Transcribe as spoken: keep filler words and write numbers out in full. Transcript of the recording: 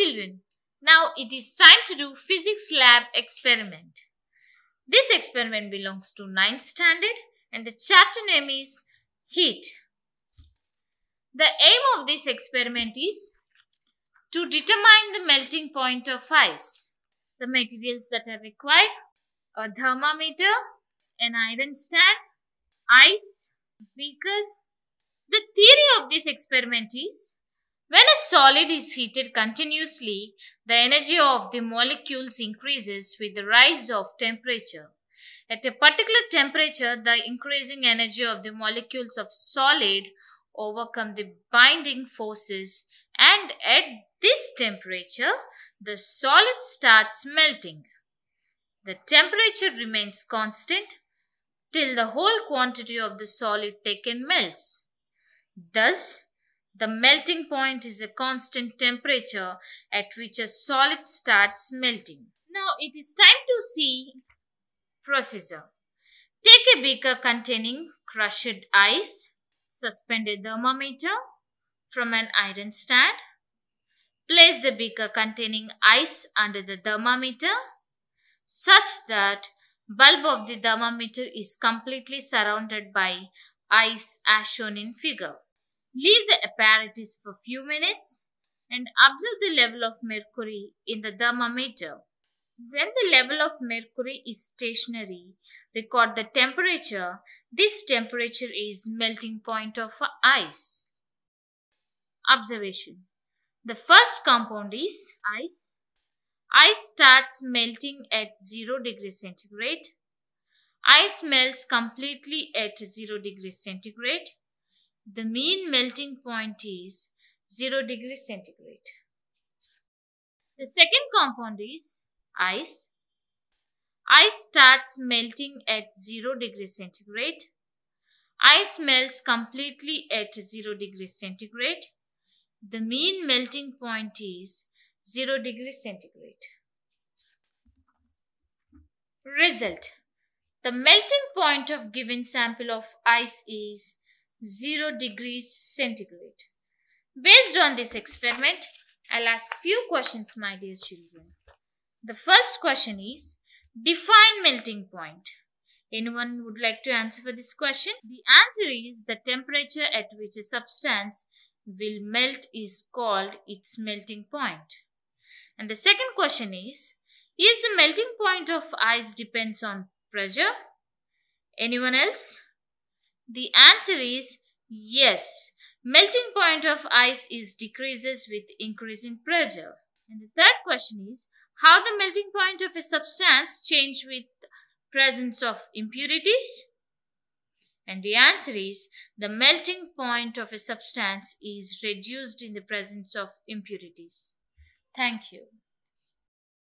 children, now it is time to do physics lab experiment. This experiment belongs to ninth standard and the chapter name is Heat. The aim of this experiment is to determine the melting point of ice. The materials that are required are a thermometer, an iron stand, ice, beaker. The theory of this experiment is when a solid is heated continuously, the energy of the molecules increases with the rise of temperature. At a particular temperature, the increasing energy of the molecules of solid overcome the binding forces, and at this temperature, the solid starts melting. The temperature remains constant till the whole quantity of the solid taken melts. Thus, the melting point is a constant temperature at which a solid starts melting. Now it is time to see procedure. Take a beaker containing crushed ice, suspend a thermometer from an iron stand, place the beaker containing ice under the thermometer such that bulb of the thermometer is completely surrounded by ice as shown in figure. Leave the apparatus for few minutes and observe the level of mercury in the thermometer. When the level of mercury is stationary, record the temperature. This temperature is melting point of ice. Observation. The first compound is ice. Ice starts melting at zero degrees centigrade. Ice melts completely at zero degrees centigrade. The mean melting point is zero degrees centigrade. The second compound is ice. Ice starts melting at zero degrees centigrade. Ice melts completely at zero degrees centigrade. The mean melting point is zero degrees centigrade. Result. The melting point of given sample of ice is zero degrees centigrade. Based on this experiment, I'll ask few questions, my dear children. The first question is, define melting point. Anyone would like to answer for this question? The answer is, the temperature at which a substance will melt is called its melting point. And the second question is, is the melting point of ice depends on pressure? Anyone else? The answer is yes. Melting point of ice is decreases with increasing pressure. And the third question is, how the melting point of a substance change with presence of impurities? And the answer is, the melting point of a substance is reduced in the presence of impurities. Thank you.